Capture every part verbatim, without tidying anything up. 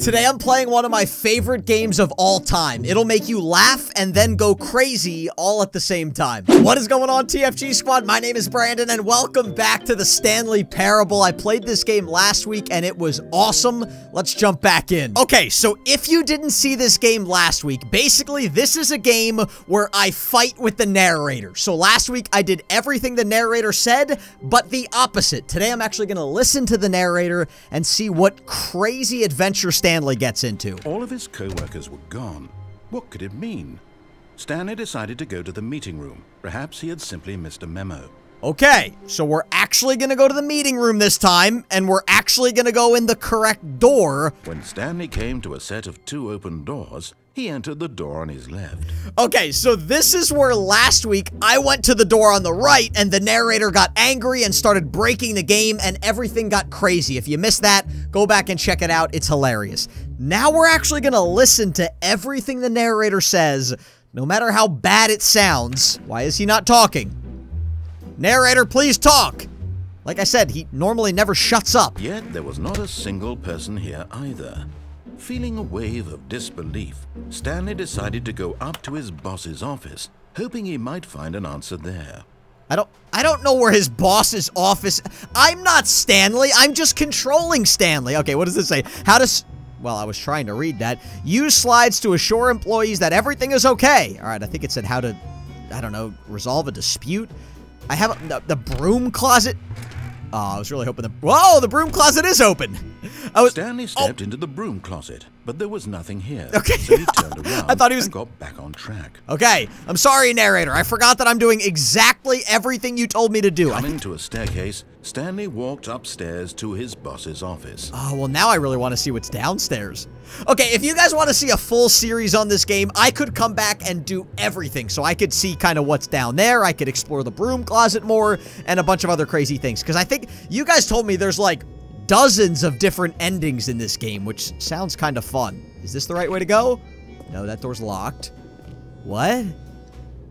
Today I'm playing one of my favorite games of all time. It'll make you laugh and then go crazy all at the same time. What is going on, T F G squad? My name is Brandon and welcome back to the Stanley Parable. I played this game last week and it was awesome. Let's jump back in. Okay, so if you didn't see this game last week, basically this is a game where I fight with the narrator. So last week I did everything the narrator said, but the opposite. Today I'm actually going to listen to the narrator and see what crazy adventure Stanley Stanley gets into. All of his co-workers were gone. What could it mean? Stanley decided to go to the meeting room. Perhaps he had simply missed a memo. Okay, so we're actually going to go to the meeting room this time, and we're actually going to go in the correct door. When Stanley came to a set of two open doors, he entered the door on his left. Okay, so this is where last week I went to the door on the right and the narrator got angry and started breaking the game and everything got crazy. If you missed that, go back and check it out. It's hilarious. Now we're actually going to listen to everything the narrator says, no matter how bad it sounds. Why is he not talking? Narrator, please talk. Like I said, he normally never shuts up. Yet there was not a single person here either. Feeling a wave of disbelief, Stanley decided to go up to his boss's office, hoping he might find an answer there. I don't I don't know where his boss's office. I'm not Stanley, I'm just controlling Stanley. Okay, what does this say? How does Well, I was trying to read that. Use slides to assure employees that everything is okay. All right, I think it said how to I don't know, resolve a dispute. I have a, the, the broom closet. Oh, I was really hoping the Whoa, the broom closet is open. I was, Stanley stepped oh. into the broom closet, but there was nothing here. Okay. So he turned around I thought he was... and got back on track. Okay. I'm sorry, narrator. I forgot that I'm doing exactly everything you told me to do. Coming I think... to a staircase, Stanley walked upstairs to his boss's office. Oh, well, now I really want to see what's downstairs. Okay, if you guys want to see a full series on this game, I could come back and do everything. So I could see kind of what's down there. I could explore the broom closet more and a bunch of other crazy things. Because I think you guys told me there's like dozens of different endings in this game, which sounds kind of fun. Is this the right way to go? No, that door's locked. What?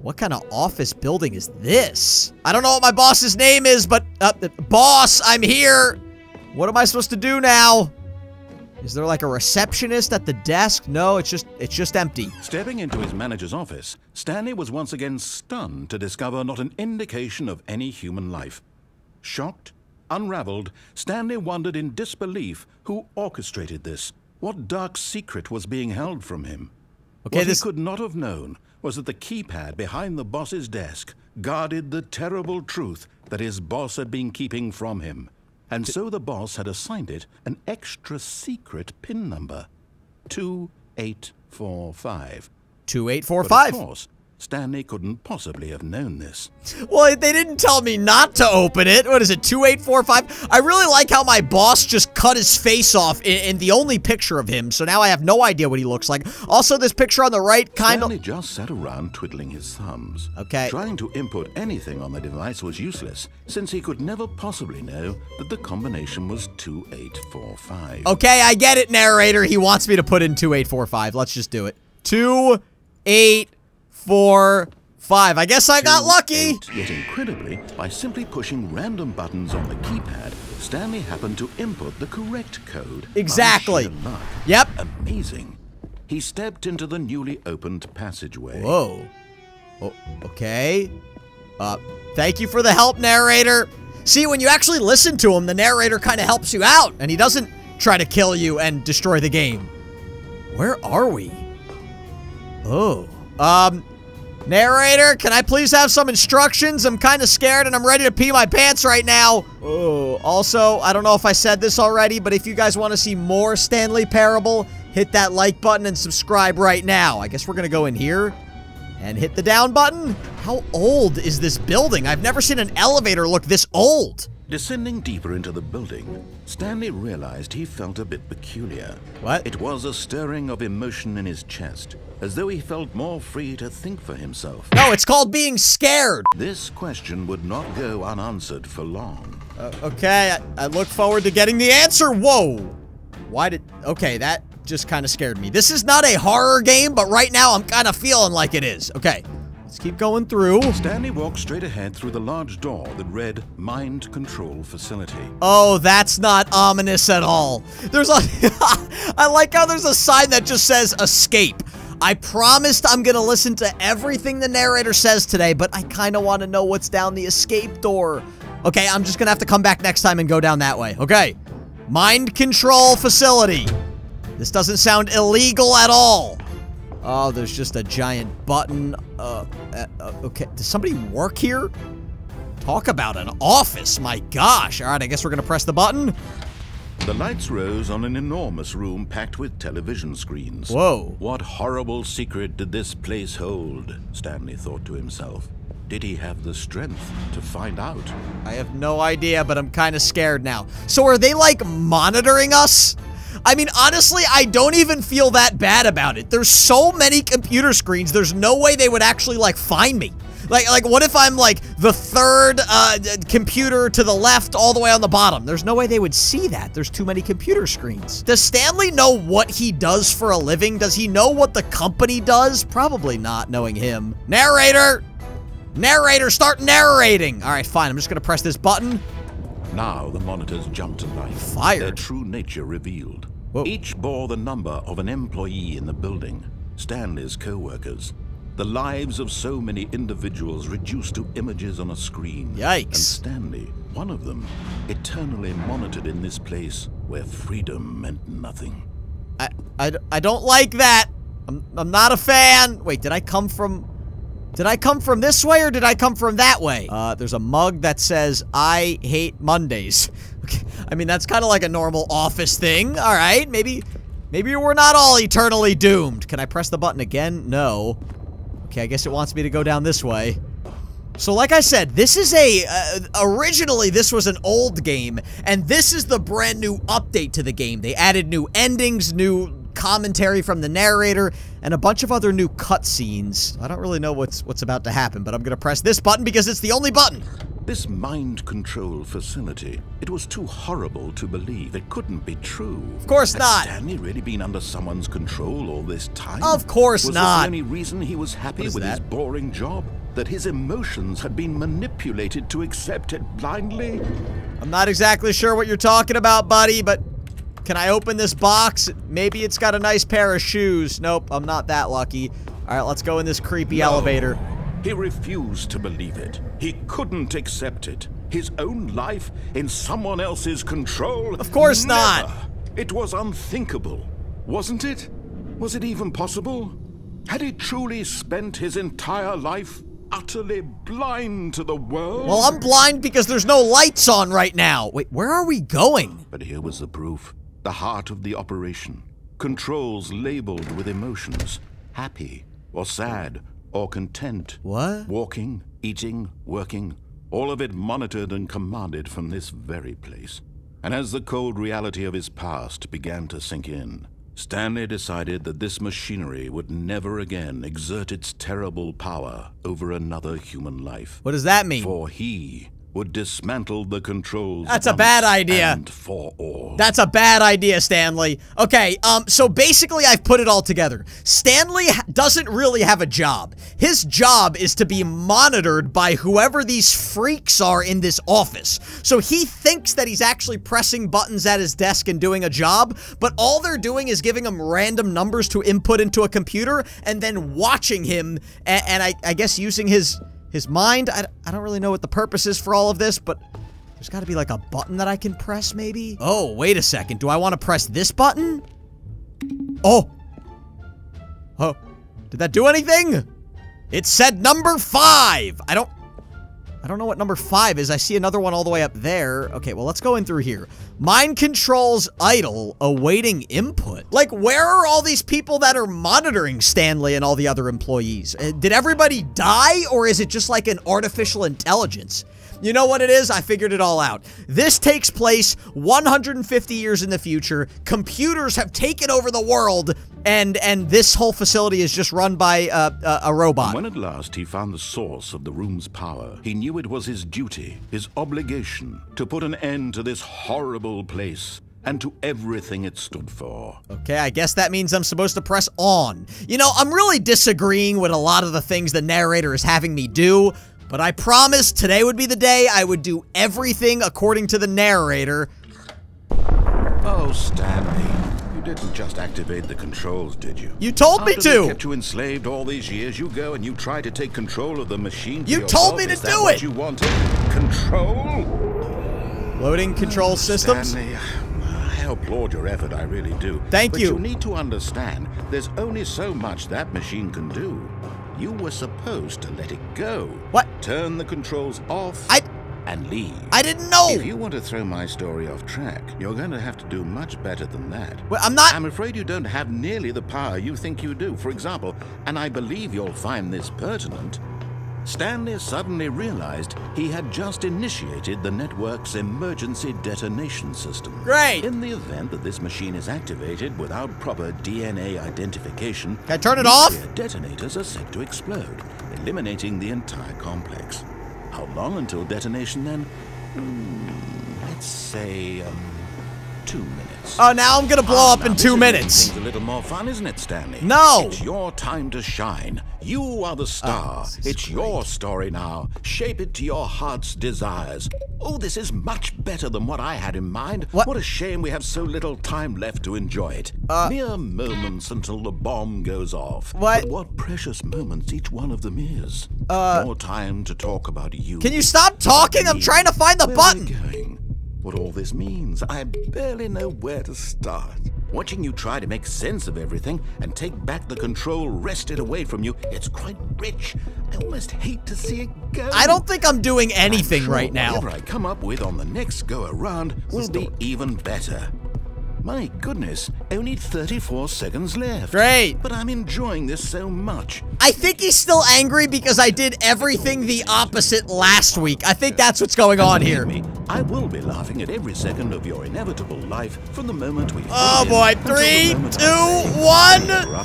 What kind of office building is this? I don't know what my boss's name is, but... Uh, boss, I'm here! What am I supposed to do now? Is there like a receptionist at the desk? No, it's just it's just empty. Stepping into his manager's office, Stanley was once again stunned to discover not an indication of any human life. Shocked, unraveled, Stanley wondered in disbelief who orchestrated this. What dark secret was being held from him? Okay, what this... he could not have known was that the keypad behind the boss's desk guarded the terrible truth that his boss had been keeping from him. And so the boss had assigned it an extra secret pin number, two eight four five. two eight four five. But of course, Stanley couldn't possibly have known this. Well, they didn't tell me not to open it. What is it, two eight four five? I really like how my boss just cut his face off in, in the only picture of him, so now I have no idea what he looks like. Also, this picture on the right kind of... Stanley just sat around twiddling his thumbs. Okay. Trying to input anything on the device was useless, since he could never possibly know that the combination was two eight four five. Okay, I get it, narrator. He wants me to put in two eight four five. Let's just do it. two eight four five. Four, five. I guess I got lucky. Yet incredibly, by simply pushing random buttons on the keypad, Stanley happened to input the correct code. Exactly. Yep. Amazing. He stepped into the newly opened passageway. Whoa. Oh, okay. Uh, thank you for the help, narrator. See, when you actually listen to him, the narrator kind of helps you out, and he doesn't try to kill you and destroy the game. Where are we? Oh. Um, narrator, can I please have some instructions? I'm kind of scared and I'm ready to pee my pants right now. Oh, also, I don't know if I said this already, but if you guys want to see more Stanley Parable, hit that like button and subscribe right now. I guess we're going to go in here and hit the down button. How old is this building? I've never seen an elevator look this old. Descending deeper into the building, Stanley realized he felt a bit peculiar. What? It was a stirring of emotion in his chest, as though he felt more free to think for himself. No, it's called being scared! This question would not go unanswered for long. Uh, okay, I, I look forward to getting the answer. Whoa! Why did... Okay, that just kind of scared me. This is not a horror game, but right now I'm kind of feeling like it is. Okay, Let's keep going through. Stanley walked straight ahead through the large door that read Mind Control Facility. Oh, that's not ominous at all. There's a I like how there's a sign that just says escape. I promised I'm gonna listen to everything the narrator says today, but I kinda wanna know what's down the escape door. Okay, I'm just gonna have to come back next time and go down that way. Okay. Mind Control Facility. This doesn't sound illegal at all. Oh, there's just a giant button. Uh, uh, uh, okay. Does somebody work here? Talk about an office. My gosh. All right, I guess we're going to press the button. The lights rose on an enormous room packed with television screens. Whoa. What horrible secret did this place hold? Stanley thought to himself. Did he have the strength to find out? I have no idea, but I'm kind of scared now. So are they, like, monitoring us? I mean, honestly, I don't even feel that bad about it. There's so many computer screens, there's no way they would actually, like, find me. Like, like what if I'm, like, the third uh, computer to the left all the way on the bottom? There's no way they would see that. There's too many computer screens. Does Stanley know what he does for a living? Does he know what the company does? Probably not, knowing him. Narrator! Narrator, start narrating! All right, fine. I'm just going to press this button. Now the monitors jumped to life. Fired. Their true nature revealed. Whoa. Each bore the number of an employee in the building, Stanley's co-workers. The lives of so many individuals reduced to images on a screen. Yikes. And Stanley, one of them, eternally monitored in this place where freedom meant nothing. I, I, I don't like that. I'm, I'm not a fan. Wait, did I come from... Did I come from this way or did I come from that way? Uh, there's a mug that says, I hate Mondays. Okay. I mean, that's kind of like a normal office thing. All right, maybe, maybe we're not all eternally doomed. Can I press the button again? No. Okay, I guess it wants me to go down this way. So like I said, this is a, uh, originally this was an old game, and this is the brand new update to the game. They added new endings, new commentary from the narrator, and a bunch of other new cutscenes. I don't really know what's what's about to happen, but I'm gonna press this button because it's the only button. This mind control facility, it was too horrible to believe. It couldn't be true. Of course Had not. Stanley really been under someone's control all this time? Of course was not. Was the only reason he was happy with that? His boring job? That his emotions had been manipulated to accept it blindly? I'm not exactly sure what you're talking about, buddy, but can I open this box? Maybe it's got a nice pair of shoes. Nope, I'm not that lucky. All right, let's go in this creepy no, elevator. He refused to believe it. He couldn't accept it. His own life in someone else's control? Of course Never. not. It was unthinkable, wasn't it? Was it even possible? Had he truly spent his entire life utterly blind to the world? Well, I'm blind because there's no lights on right now. Wait, where are we going? But here was the proof. The heart of the operation. Controls labeled with emotions. Happy, or sad, or content. What? Walking, eating, working. All of it monitored and commanded from this very place. And as the cold reality of his past began to sink in, Stanley decided that this machinery would never again exert its terrible power over another human life. What does that mean? For he... would dismantle the controls. That's a bad idea. And for all. That's a bad idea, Stanley. Okay, um, so basically I've put it all together. Stanley doesn't really have a job. His job is to be monitored by whoever these freaks are in this office. So he thinks that he's actually pressing buttons at his desk and doing a job, but all they're doing is giving him random numbers to input into a computer and then watching him and, and I, I guess using his... His mind, I, I don't really know what the purpose is for all of this, but there's got to be like a button that I can press maybe? Oh, wait a second. Do I want to press this button? Oh. Oh. Did that do anything? It said number five. I don't, I don't know what number five is. I see another one all the way up there. Okay, well, let's go in through here. Mind controls idle, awaiting input. Like, where are all these people that are monitoring Stanley and all the other employees? Uh, did everybody die, or is it just like an artificial intelligence? You know what it is? I figured it all out. This takes place one hundred fifty years in the future. Computers have taken over the world, and and this whole facility is just run by uh, uh, a robot. And when at last he found the source of the room's power, he knew it was his duty, his obligation, to put an end to this horrible place and to everything it stood for. Okay, I guess that means I'm supposed to press on. You know, I'm really disagreeing with a lot of the things the narrator is having me do, but I promised today would be the day I would do everything according to the narrator. Oh, Stanley, you didn't just activate the controls, did you? You told me to! After they kept you enslaved all these years, you go and you try to take control of the machine. You told me to do it! Is that what you wanted? Control? Loading control systems? Stanley, I applaud your effort, I really do. Thank you. But you need to understand, there's only so much that machine can do. You were supposed to let it go. What? Turn the controls off I... and leave. I didn't know! If you want to throw my story off track, you're going to have to do much better than that. Well, I'm not... I'm afraid you don't have nearly the power you think you do. For example, and I believe you'll find this pertinent, Stanley suddenly realized he had just initiated the network's emergency detonation system. Great! In the event that this machine is activated without proper D N A identification, can I turn it off? Detonators are set to explode, eliminating the entire complex. How long until detonation then? Mm, let's say um, two minutes. Oh, now I'm gonna blow oh, up in two minutes. A little more fun, isn't it, Stanley? No. It's your time to shine. You are the star. Oh, it's great. Your story now. Shape it to your heart's desires. Oh, this is much better than what I had in mind. What, what a shame we have so little time left to enjoy it. Uh, Mere moments until the bomb goes off. What? But what precious moments each one of them is. Uh, More time to talk about you. Can you stop talking? I'm trying to find the where button. Are we going? What all this means, I barely know where to start. Watching you try to make sense of everything and take back the control wrested away from you, it's quite rich. I almost hate to see it go. I don't think I'm doing anything I'm sure right now. Whatever I come up with on the next go-around will be even better. My goodness, only thirty-four seconds left. Great. But I'm enjoying this so much. I think he's still angry because I did everything the opposite last week. I think that's what's going on here. Me, I will be laughing at every second of your inevitable life from the moment we... Oh, boy. Three, two, one.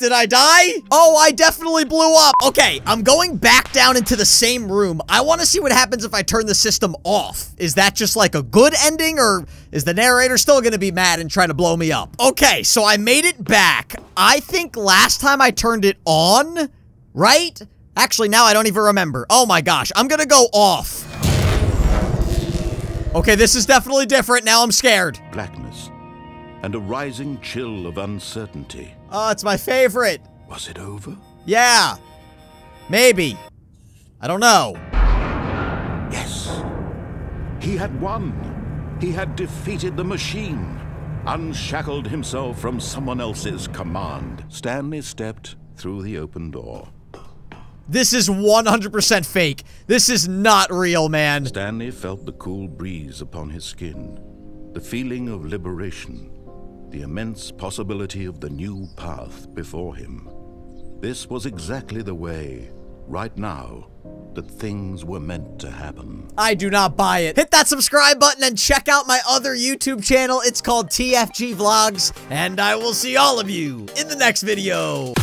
Did I die? Oh, I definitely blew up. Okay, I'm going back down into the same room. I want to see what happens if I turn the system off. Is that just like a good ending, or is the narrator still going to be mad and try to blow me up? Okay, so I made it back. I think last time I turned it on, right? Actually, now I don't even remember. Oh my gosh, I'm going to go off. Okay, this is definitely different. Now I'm scared. Blackness and a rising chill of uncertainty. Oh, it's my favorite. Was it over? Yeah. Maybe. I don't know. Yes. He had won. He had defeated the machine. Unshackled himself from someone else's command. Stanley stepped through the open door. This is one hundred percent fake. This is not real, man. Stanley felt the cool breeze upon his skin. The feeling of liberation. The immense possibility of the new path before him. This was exactly the way, right now, that things were meant to happen. I do not buy it. Hit that subscribe button and check out my other YouTube channel. It's called T F G Vlogs, and I will see all of you in the next video.